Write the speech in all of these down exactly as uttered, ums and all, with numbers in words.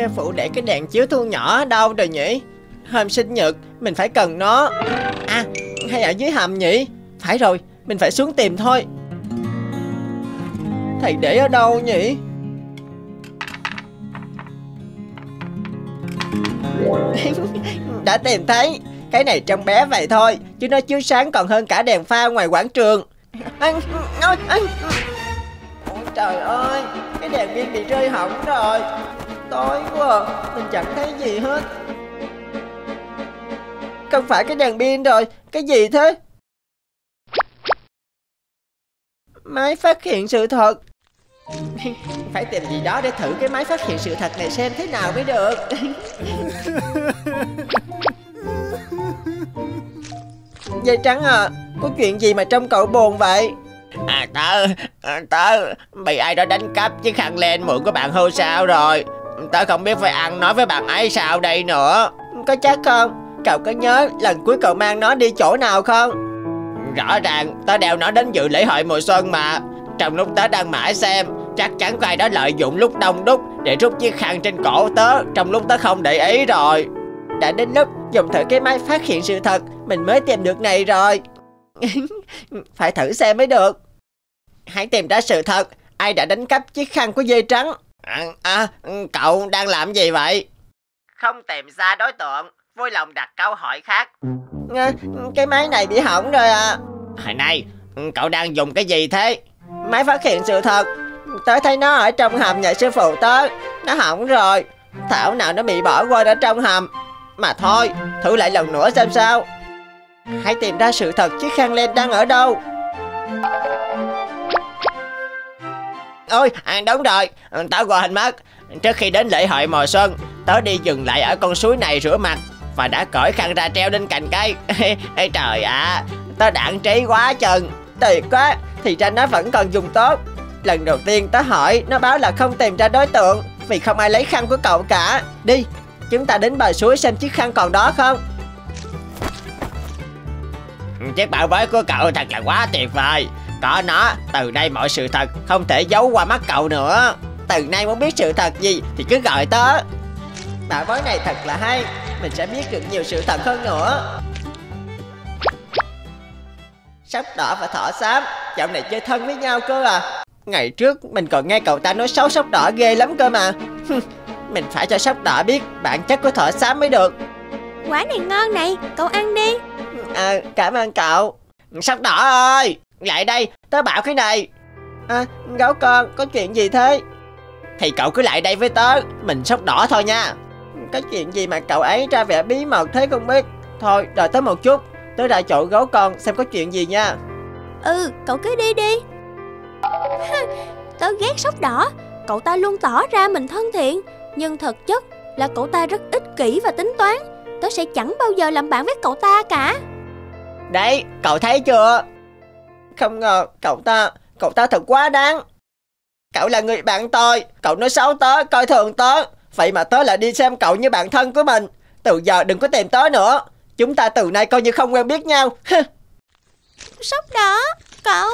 Sao phụ để cái đèn chiếu thu nhỏ ở đâu rồi nhỉ? Hôm sinh nhật mình phải cần nó. À, hay ở dưới hầm nhỉ? Phải rồi, mình phải xuống tìm thôi. Thầy để ở đâu nhỉ? Đã tìm thấy. Cái này trông bé vậy thôi, chứ nó chiếu sáng còn hơn cả đèn pha ngoài quảng trường. Anh, ôi, anh. Ôi trời ơi, cái đèn pin bị rơi hỏng rồi. Tối quá, mình chẳng thấy gì hết. Không phải cái đèn pin rồi, cái gì thế? Máy phát hiện sự thật. Phải tìm gì đó để thử cái máy phát hiện sự thật này xem thế nào mới được. Dây trắng à, có chuyện gì mà trông cậu buồn vậy? À tớ, à, tớ bị ai đó đánh cắp chiếc khăn len mượn của bạn Hô sao rồi. Tớ không biết phải ăn nói với bạn ấy sao đây nữa. Có chắc không? Cậu có nhớ lần cuối cậu mang nó đi chỗ nào không? Rõ ràng tớ đeo nó đến dự lễ hội mùa xuân mà. Trong lúc tớ đang mãi xem, chắc chắn có ai đó lợi dụng lúc đông đúc để rút chiếc khăn trên cổ tớ trong lúc tớ không để ý rồi. Đã đến lúc dùng thử cái máy phát hiện sự thật, mình mới tìm được này rồi. Phải thử xem mới được. Hãy tìm ra sự thật, ai đã đánh cắp chiếc khăn của dê trắng. À, à, cậu đang làm gì vậy? Không tìm ra đối tượng, vui lòng đặt câu hỏi khác. À, cái máy này bị hỏng rồi à. Hồi nay, cậu đang dùng cái gì thế? Máy phát hiện sự thật. Tớ thấy nó ở trong hầm nhà sư phụ tớ. Nó hỏng rồi. Thảo nào nó bị bỏ quên ở trong hầm. Mà thôi, thử lại lần nữa xem sao. Hãy tìm ra sự thật chiếc khăn len đang ở đâu. Ôi, à, đúng rồi, tớ quên mất. Trước khi đến lễ hội mùa xuân, tớ đi dừng lại ở con suối này rửa mặt và đã cởi khăn ra treo lên cành cây. Ê trời ạ, à, tớ đản trí quá chừng. Tuyệt quá, thì ra nó vẫn còn dùng tốt. Lần đầu tiên tớ hỏi, nó báo là không tìm ra đối tượng vì không ai lấy khăn của cậu cả. Đi, chúng ta đến bờ suối xem chiếc khăn còn đó không. Chiếc bảo bối của cậu thật là quá tuyệt vời. Có nó, từ nay mọi sự thật không thể giấu qua mắt cậu nữa. Từ nay muốn biết sự thật gì thì cứ gọi tớ. Bảo bối này thật là hay, mình sẽ biết được nhiều sự thật hơn nữa. Sóc đỏ và thỏ xám dạo này chơi thân với nhau cơ à. Ngày trước mình còn nghe cậu ta nói xấu sóc đỏ ghê lắm cơ mà. Mình phải cho sóc đỏ biết bản chất của thỏ xám mới được. Quả này ngon này, cậu ăn đi. À, cảm ơn cậu. Sóc đỏ ơi, lại đây, tớ bảo cái này. À, gấu con, có chuyện gì thế? Thì cậu cứ lại đây với tớ, mình sóc đỏ thôi nha. Có chuyện gì mà cậu ấy ra vẻ bí mật thế không biết. Thôi, đợi tớ một chút, tớ ra chỗ gấu con xem có chuyện gì nha. Ừ, cậu cứ đi đi. Tớ ghét sóc đỏ, cậu ta luôn tỏ ra mình thân thiện, nhưng thực chất là cậu ta rất ích kỷ và tính toán. Tớ sẽ chẳng bao giờ làm bạn với cậu ta cả. Đấy, cậu thấy chưa? Không ngờ cậu ta, cậu ta thật quá đáng. Cậu là người bạn tôi, cậu nói xấu tớ, coi thường tớ. Vậy mà tớ lại đi xem cậu như bạn thân của mình. Từ giờ đừng có tìm tớ nữa. Chúng ta từ nay coi như không quen biết nhau. Sốc đó, cậu...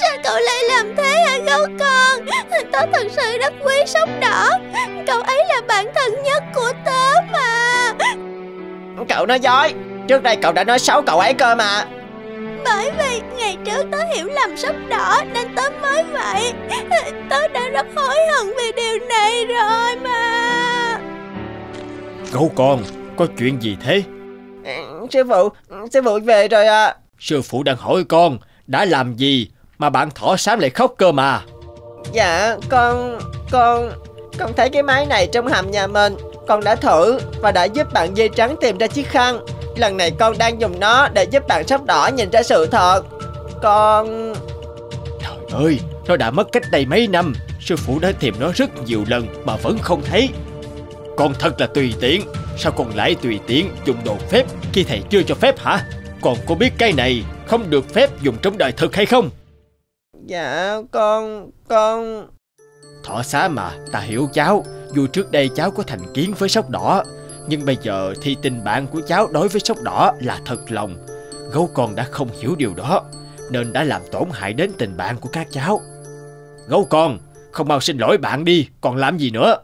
Sao cậu lại làm thế hả gấu con? Tớ thật sự rất quý sóc đỏ. Cậu ấy là bạn thân nhất của tớ mà. Cậu nói dối. Trước đây cậu đã nói xấu cậu ấy cơ mà. Bởi vì ngày trước tớ hiểu lầm sóc đỏ nên tớ mới vậy. Tớ đã rất hối hận vì điều này rồi mà. Gấu con, có chuyện gì thế? Sư phụ, sư phụ về rồi à. Sư phụ đang hỏi con đã làm gì mà bạn thỏ xám lại khóc cơ mà. Dạ con, con Con thấy cái máy này trong hầm nhà mình. Con đã thử và đã giúp bạn dây trắng tìm ra chiếc khăn. Lần này con đang dùng nó để giúp bạn sóc đỏ nhìn ra sự thật. Con... Trời ơi, nó đã mất cách đây mấy năm. Sư phụ đã tìm nó rất nhiều lần mà vẫn không thấy. Con thật là tùy tiện. Sao con lại tùy tiện dùng đồ phép khi thầy chưa cho phép hả? Con có biết cái này không được phép dùng trong đời thực hay không? Dạ con, con... Thỏ xám mà, ta hiểu cháu. Dù trước đây cháu có thành kiến với sóc đỏ, nhưng bây giờ thì tình bạn của cháu đối với sóc đỏ là thật lòng. Gấu con đã không hiểu điều đó nên đã làm tổn hại đến tình bạn của các cháu. Gấu con, không mau xin lỗi bạn đi, còn làm gì nữa.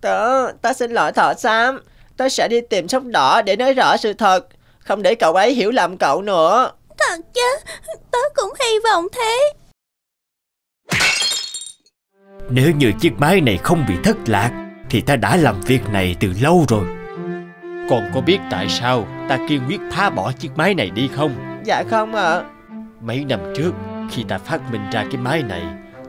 Tớ, tớ xin lỗi thợ xám. Tớ sẽ đi tìm Sóc Đỏ để nói rõ sự thật, không để cậu ấy hiểu lầm cậu nữa. Thật chứ, tớ cũng hy vọng thế. Nếu như chiếc máy này không bị thất lạc thì ta đã làm việc này từ lâu rồi. Còn có biết tại sao ta kiên quyết phá bỏ chiếc máy này đi không? Dạ không ạ. À. Mấy năm trước khi ta phát minh ra cái máy này,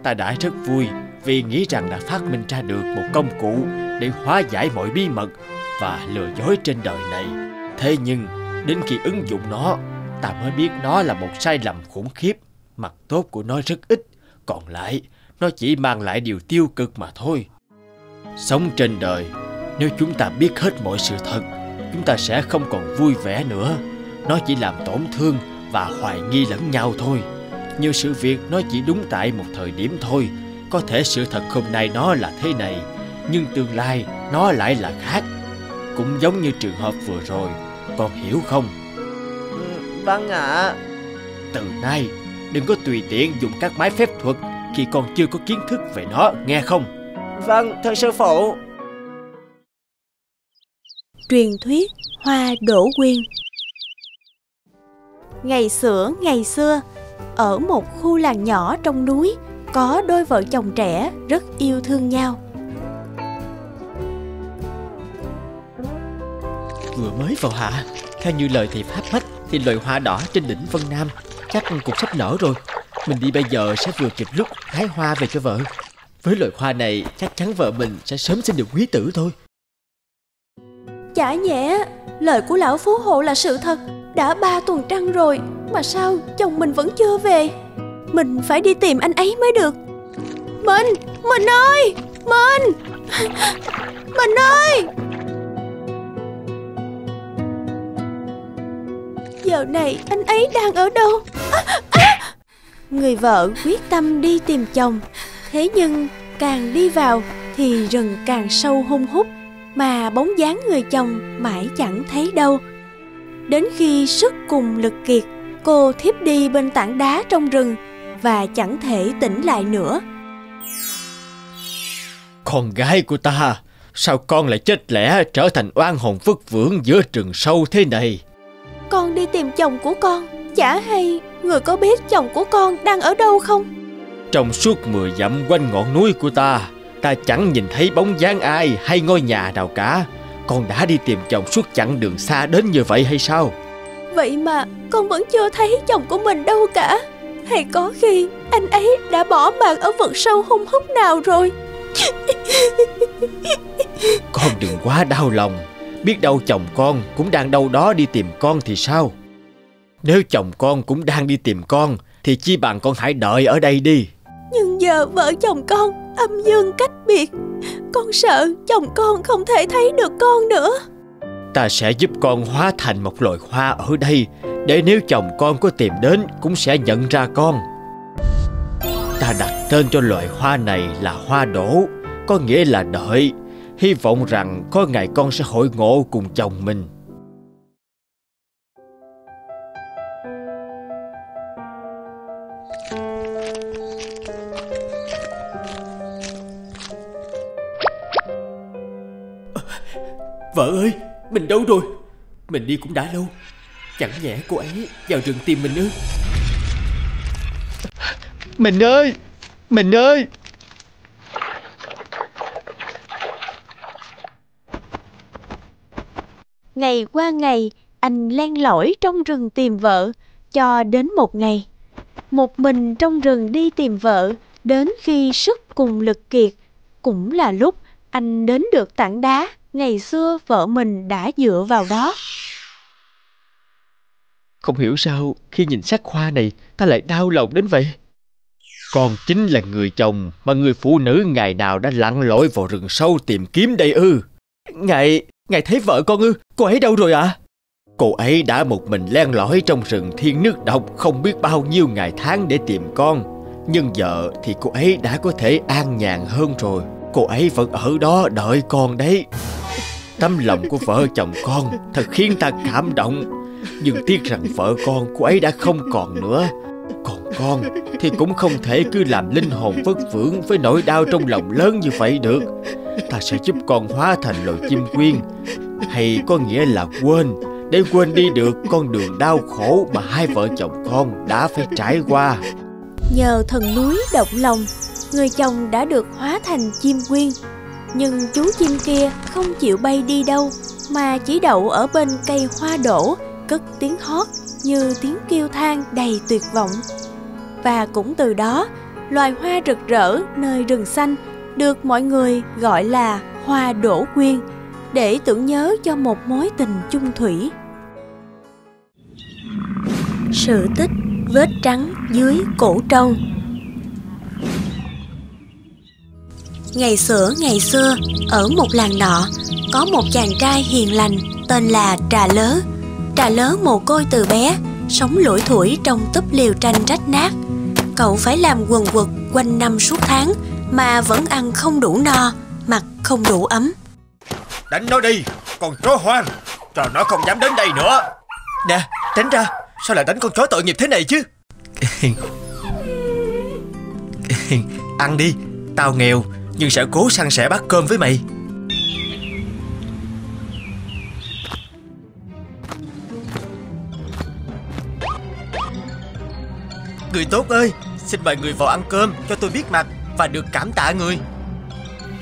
ta đã rất vui vì nghĩ rằng đã phát minh ra được một công cụ để hóa giải mọi bí mật và lừa dối trên đời này. Thế nhưng đến khi ứng dụng nó, ta mới biết nó là một sai lầm khủng khiếp. Mặt tốt của nó rất ít, còn lại nó chỉ mang lại điều tiêu cực mà thôi. Sống trên đời, nếu chúng ta biết hết mọi sự thật, chúng ta sẽ không còn vui vẻ nữa. Nó chỉ làm tổn thương và hoài nghi lẫn nhau thôi. Nhiều sự việc nó chỉ đúng tại một thời điểm thôi. Có thể sự thật hôm nay nó là thế này, nhưng tương lai nó lại là khác. Cũng giống như trường hợp vừa rồi, con hiểu không? Vâng ạ. À. Từ nay, đừng có tùy tiện dùng các máy phép thuật khi con chưa có kiến thức về nó, nghe không? Vâng, thưa sư phụ. Truyền thuyết Hoa Đỗ Quyên. Ngày xưa ngày xưa, ở một khu làng nhỏ trong núi, có đôi vợ chồng trẻ rất yêu thương nhau. Vừa mới vào hạ, theo như lời thầy Pháp Hách, thì loài hoa đỏ trên đỉnh Vân Nam chắc cũng sắp nở rồi. Mình đi bây giờ sẽ vừa kịp lúc hái hoa về cho vợ. Với loài hoa này, chắc chắn vợ mình sẽ sớm sinh được quý tử thôi. Chả nhẽ lời của lão Phú Hộ là sự thật. Đã ba tuần trăng rồi mà sao chồng mình vẫn chưa về. Mình phải đi tìm anh ấy mới được. Mình, mình ơi, mình, mình ơi. Giờ này anh ấy đang ở đâu? À, à. Người vợ quyết tâm đi tìm chồng. Thế nhưng càng đi vào thì rừng càng sâu hun hút, mà bóng dáng người chồng mãi chẳng thấy đâu. Đến khi sức cùng lực kiệt, cô thiếp đi bên tảng đá trong rừng và chẳng thể tỉnh lại nữa. Con gái của ta, sao con lại chết lẻ trở thành oan hồn vất vưởng giữa rừng sâu thế này? Con đi tìm chồng của con, chả hay người có biết chồng của con đang ở đâu không? Trong suốt mười dặm quanh ngọn núi của ta, ta chẳng nhìn thấy bóng dáng ai hay ngôi nhà nào cả. Con đã đi tìm chồng suốt chặng đường xa đến như vậy hay sao? Vậy mà con vẫn chưa thấy chồng của mình đâu cả. Hay có khi anh ấy đã bỏ mạng ở vực sâu hung hút nào rồi? Con đừng quá đau lòng. Biết đâu chồng con cũng đang đâu đó đi tìm con thì sao? Nếu chồng con cũng đang đi tìm con thì chi bằng con hãy đợi ở đây đi. Nhưng giờ vợ chồng con âm dương cách biệt, con sợ chồng con không thể thấy được con nữa. Ta sẽ giúp con hóa thành một loài hoa ở đây, để nếu chồng con có tìm đến cũng sẽ nhận ra con. Ta đặt tên cho loài hoa này là Hoa Đỗ, có nghĩa là đợi. Hy vọng rằng có ngày con sẽ hội ngộ cùng chồng mình. Vợ ơi, mình đâu rồi? Mình đi cũng đã lâu, chẳng nhẽ cô ấy vào rừng tìm mình ư? Mình ơi, mình ơi. Ngày qua ngày, anh len lỏi trong rừng tìm vợ, cho đến một ngày. Một mình trong rừng đi tìm vợ, đến khi sức cùng lực kiệt, cũng là lúc anh đến được tảng đá ngày xưa vợ mình đã dựa vào đó. Không hiểu sao khi nhìn sắc hoa này ta lại đau lòng đến vậy. Con chính là người chồng mà người phụ nữ ngày nào đã lặn lội vào rừng sâu tìm kiếm đây ư? Ngài, ngài thấy vợ con ư? Cô ấy đâu rồi ạ? À? Cô ấy đã một mình len lỏi trong rừng thiên nước độc không biết bao nhiêu ngày tháng để tìm con. Nhưng giờ thì cô ấy đã có thể an nhàn hơn rồi. Cô ấy vẫn ở đó đợi con đấy. Tấm lòng của vợ chồng con thật khiến ta cảm động. Nhưng tiếc rằng vợ con cô ấy đã không còn nữa. Còn con thì cũng không thể cứ làm linh hồn vất vưởng với nỗi đau trong lòng lớn như vậy được. Ta sẽ giúp con hóa thành loài chim quyên, hay có nghĩa là quên, để quên đi được con đường đau khổ mà hai vợ chồng con đã phải trải qua. Nhờ thần núi động lòng, người chồng đã được hóa thành chim quyên. Nhưng chú chim kia không chịu bay đi đâu, mà chỉ đậu ở bên cây hoa đổ, cất tiếng hót như tiếng kêu than đầy tuyệt vọng. Và cũng từ đó, loài hoa rực rỡ nơi rừng xanh được mọi người gọi là hoa đổ quyên, để tưởng nhớ cho một mối tình chung thủy. Sự tích vết trắng dưới cổ trâu. Ngày xưa ngày xưa, ở một làng nọ, có một chàng trai hiền lành tên là Trà Lớ. Trà Lớ mồ côi từ bé, sống lủi thủi trong túp liều tranh rách nát. Cậu phải làm quần quật quanh năm suốt tháng mà vẫn ăn không đủ no, mặc không đủ ấm. Đánh nó đi, con chó hoang, rồi nó không dám đến đây nữa. Nè, tránh ra, sao lại đánh con chó tội nghiệp thế này chứ? Ăn đi, tao nghèo nhưng sẽ cố san sẻ bát cơm với mày. Người tốt ơi, xin mời người vào ăn cơm cho tôi biết mặt và được cảm tạ người.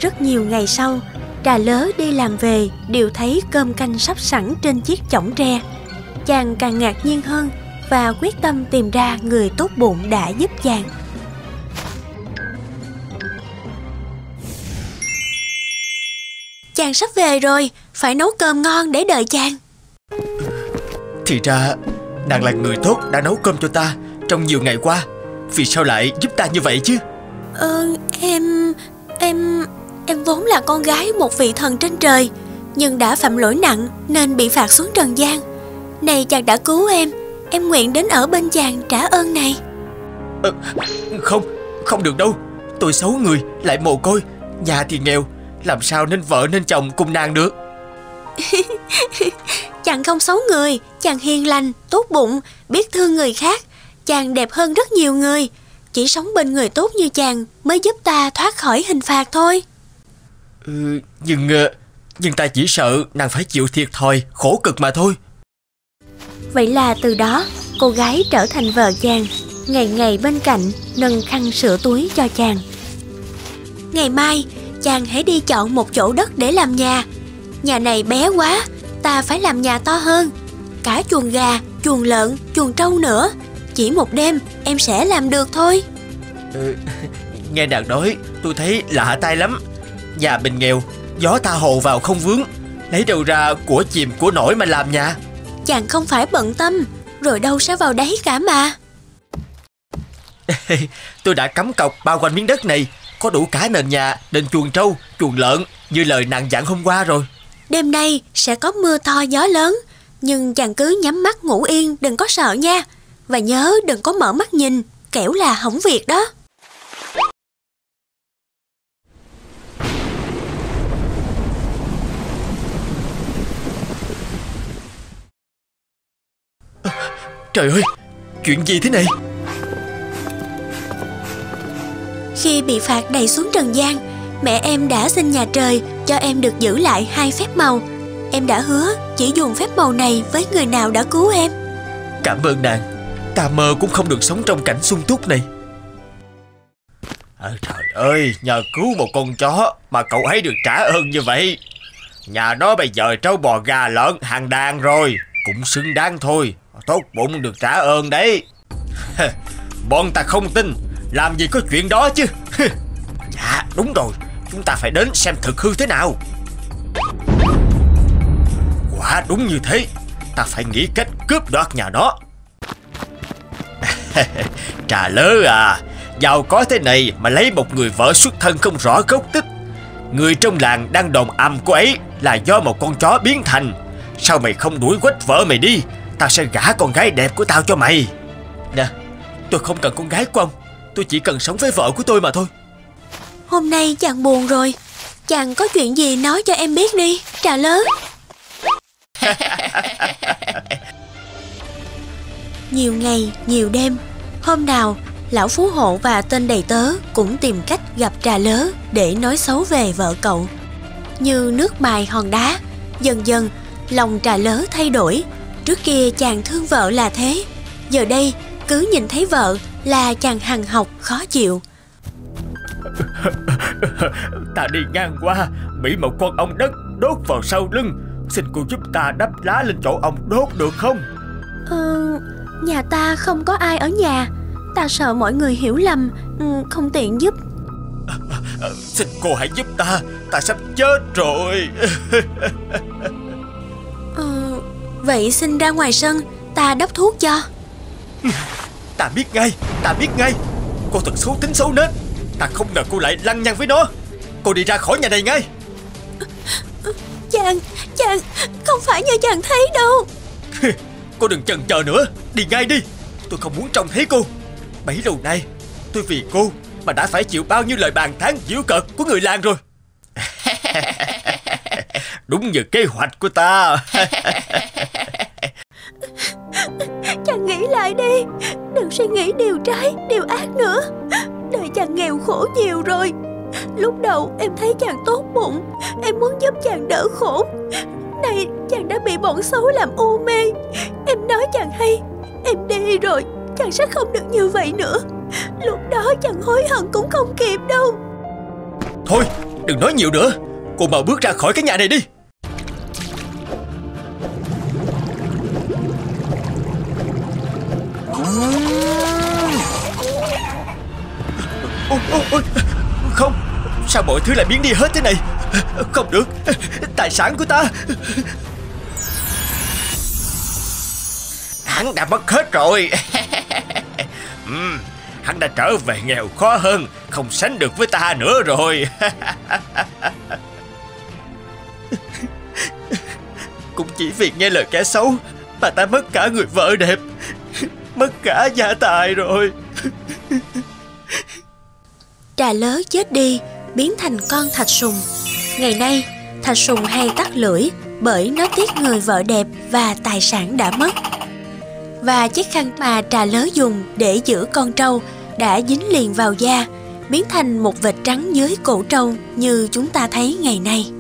Rất nhiều ngày sau, Trà Lớ đi làm về đều thấy cơm canh sắp sẵn trên chiếc chõng tre. Chàng càng ngạc nhiên hơn và quyết tâm tìm ra người tốt bụng đã giúp chàng. Chàng sắp về rồi, phải nấu cơm ngon để đợi chàng. Thì ra, nàng là người tốt đã nấu cơm cho ta trong nhiều ngày qua. Vì sao lại giúp ta như vậy chứ? Ờ, em... em... em vốn là con gái một vị thần trên trời, nhưng đã phạm lỗi nặng nên bị phạt xuống trần gian. Này chàng đã cứu em, em nguyện đến ở bên chàng trả ơn này. Ờ, không, không được đâu. Tôi xấu người, lại mồ côi, nhà thì nghèo, làm sao nên vợ nên chồng cùng nàng được? Chàng không xấu người, chàng hiền lành, tốt bụng, biết thương người khác. Chàng đẹp hơn rất nhiều người. Chỉ sống bên người tốt như chàng mới giúp ta thoát khỏi hình phạt thôi. Ừ, nhưng nhưng ta chỉ sợ nàng phải chịu thiệt thòi, khổ cực mà thôi. Vậy là từ đó, cô gái trở thành vợ chàng, ngày ngày bên cạnh, nâng khăn sửa túi cho chàng. Ngày mai, chàng hãy đi chọn một chỗ đất để làm nhà. Nhà này bé quá, ta phải làm nhà to hơn. Cả chuồng gà, chuồng lợn, chuồng trâu nữa. Chỉ một đêm em sẽ làm được thôi. Ừ, nghe nàng nói tôi thấy lạ tai lắm. Nhà mình nghèo, gió tha hồ vào không vướng, lấy đâu ra của chìm của nổi mà làm nhà. Chàng không phải bận tâm, rồi đâu sẽ vào đấy cả mà. Tôi đã cắm cọc bao quanh miếng đất này, có đủ cả nền nhà, đền chuồng trâu, chuồng lợn như lời nàng dặn hôm qua rồi. Đêm nay sẽ có mưa to gió lớn, nhưng chàng cứ nhắm mắt ngủ yên, đừng có sợ nha. Và nhớ đừng có mở mắt nhìn, kẻo là hỏng việc đó. À, trời ơi, chuyện gì thế này? Khi bị phạt đày xuống trần gian, mẹ em đã xin nhà trời cho em được giữ lại hai phép màu. Em đã hứa chỉ dùng phép màu này với người nào đã cứu em. Cảm ơn nàng. Ta mơ cũng không được sống trong cảnh sung túc này. À, trời ơi, nhờ cứu một con chó mà cậu ấy được trả ơn như vậy. Nhà đó bây giờ trâu bò gà lợn hàng đàn rồi, cũng xứng đáng thôi. Tốt bụng được trả ơn đấy. Bọn ta không tin, làm gì có chuyện đó chứ. Dạ đúng rồi, chúng ta phải đến xem thực hư thế nào. Quả đúng như thế, ta phải nghĩ cách cướp đoạt nhà đó. Trà Lớ à, giàu có thế này mà lấy một người vợ xuất thân không rõ gốc tích. Người trong làng đang đồn ầm cô ấy là do một con chó biến thành. Sao mày không đuổi quách vợ mày đi? Tao sẽ gả con gái đẹp của tao cho mày. Nè, tôi không cần con gái của ông, tôi chỉ cần sống với vợ của tôi mà thôi. Hôm nay chàng buồn rồi, chàng có chuyện gì nói cho em biết đi, Trà Lớ. Nhiều ngày, nhiều đêm, Hôm nào, lão phú hộ và tên đầy tớ cũng tìm cách gặp trà lớ để nói xấu về vợ cậu. Như nước mài hòn đá, dần dần lòng trà lớ thay đổi. Trước kia chàng thương vợ là thế, giờ đây cứ nhìn thấy vợ là chàng hằn học khó chịu. Ta đi ngang qua, bị một con ong đất đốt vào sau lưng. Xin cô giúp ta đắp lá lên chỗ ong đốt được không? Ừ, nhà ta không có ai ở nhà. Ta sợ mọi người hiểu lầm, không tiện giúp. À, à, xin cô hãy giúp ta, ta sắp chết rồi. Ừ, vậy xin ra ngoài sân, ta đắp thuốc cho. Ta biết ngay, ta biết ngay. Cô thật xấu tính xấu nết. Ta không ngờ cô lại lăng nhăng với nó. Cô đi ra khỏi nhà này ngay. Chàng, chàng, không phải như chàng thấy đâu. Cô đừng chần chờ nữa, đi ngay đi. Tôi không muốn trông thấy cô. Bấy lâu nay tôi vì cô mà đã phải chịu bao nhiêu lời bàn tán giễu cợt của người làng rồi. Đúng như kế hoạch của ta. Chàng nghĩ lại đi, đừng suy nghĩ điều trái, điều ác nữa. Đời chàng nghèo khổ nhiều rồi. Lúc đầu em thấy chàng tốt bụng, em muốn giúp chàng đỡ khổ. Nay chàng đã bị bọn xấu làm u mê. Em nói chàng hay, em đi rồi, chàng sẽ không được như vậy nữa. Lúc đó chàng hối hận cũng không kịp đâu. Thôi, đừng nói nhiều nữa. Cô mau bước ra khỏi cái nhà này đi. Ôi, ôi, ôi. Không, sao mọi thứ lại biến đi hết thế này? Không được, tài sản của ta. Hắn đã mất hết rồi. uhm, Hắn đã trở về nghèo khó hơn, không sánh được với ta nữa rồi. Cũng chỉ vì nghe lời kẻ xấu mà ta mất cả người vợ đẹp, mất cả gia tài rồi. Trà lớ chết đi, biến thành con thạch sùng. Ngày nay, thạch sùng hay tắt lưỡi bởi nó tiếc người vợ đẹp và tài sản đã mất. Và chiếc khăn mà trà lớ dùng để giữ con trâu đã dính liền vào da, biến thành một vệt trắng dưới cổ trâu như chúng ta thấy ngày nay.